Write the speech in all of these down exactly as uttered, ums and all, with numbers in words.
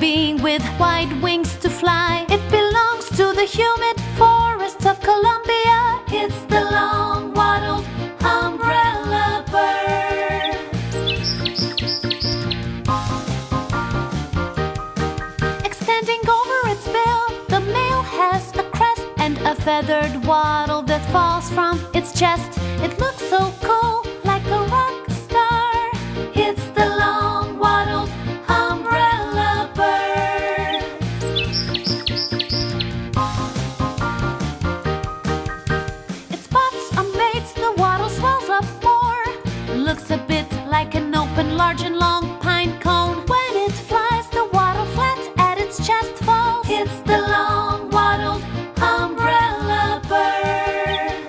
being with wide wings to fly. It belongs to the humid forests of Colombia. It's the long-wattled umbrella bird. Extending over its bill, the male has a crest and a feathered wattle that falls from its chest. It looks so cool, like a rock star. It's the long-wattled umbrella bird. Its spots are mates, the wattle swells up more. Looks a bit like an open, large and long pine cone. When it flies, the wattle flat at its chest falls. It's the long-wattled umbrella bird.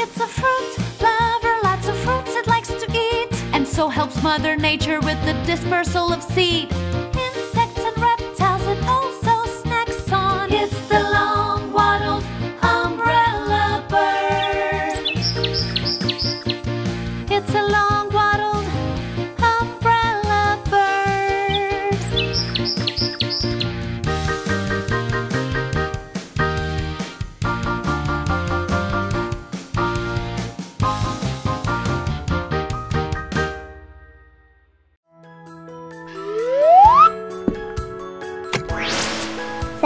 It's a fruit lover, lots of fruits it likes to eat, and so helps Mother Nature with the dispersal of seed. Insects and reptiles it also snacks on. It's the long-wattled umbrella bird. It's a long-wattled umbrella bird.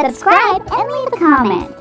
Subscribe and leave a comment.